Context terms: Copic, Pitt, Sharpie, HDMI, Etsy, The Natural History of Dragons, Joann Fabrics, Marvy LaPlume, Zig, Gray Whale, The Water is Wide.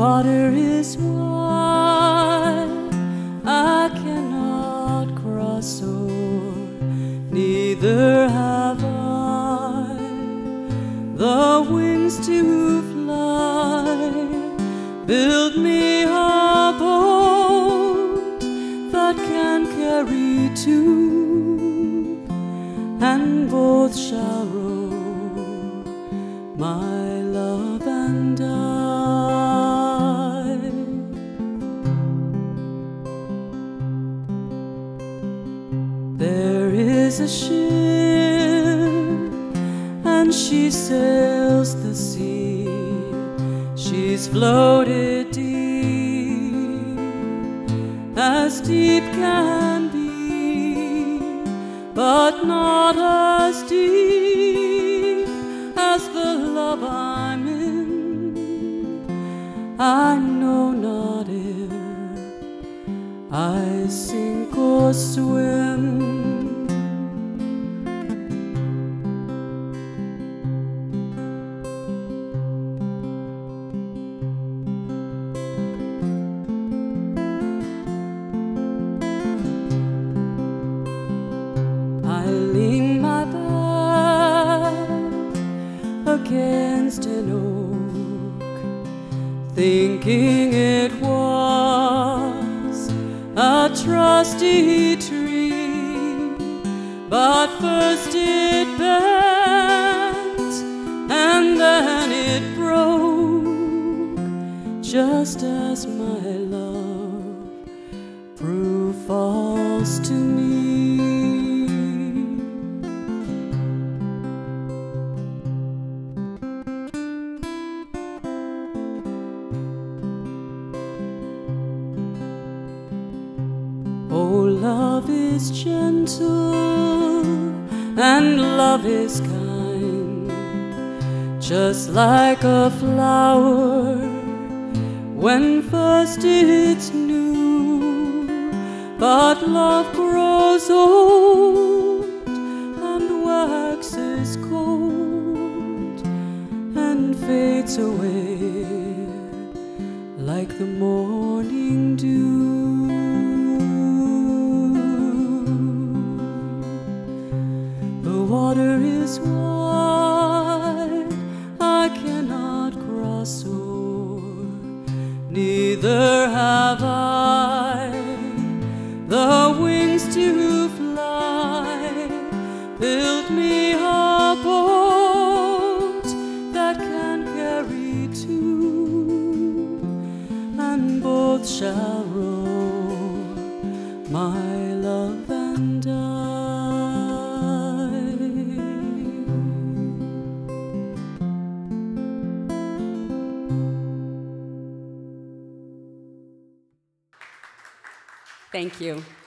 water is wide, I cannot cross o'er, neither have I the wings to fly. Build me a boat that can carry two, and both shall row, my love and I. There is a ship, and she sails the sea. She's floated deep, as deep can be, but not as deep as the love I'm in. I know not if I sink or swim. I lean my back against an oak, thinking it was a trusty tree, but first it bent and then it broke, just as my love proved false to me. Oh, love is gentle and love is kind, just like a flower when first it's new. But love grows old and waxes cold and fades away like the morning dew. The water is wide, I cannot cross o'er, neither have I the wings to fly. Build me a boat that can carry two, and both shall row, my love and I. Thank you.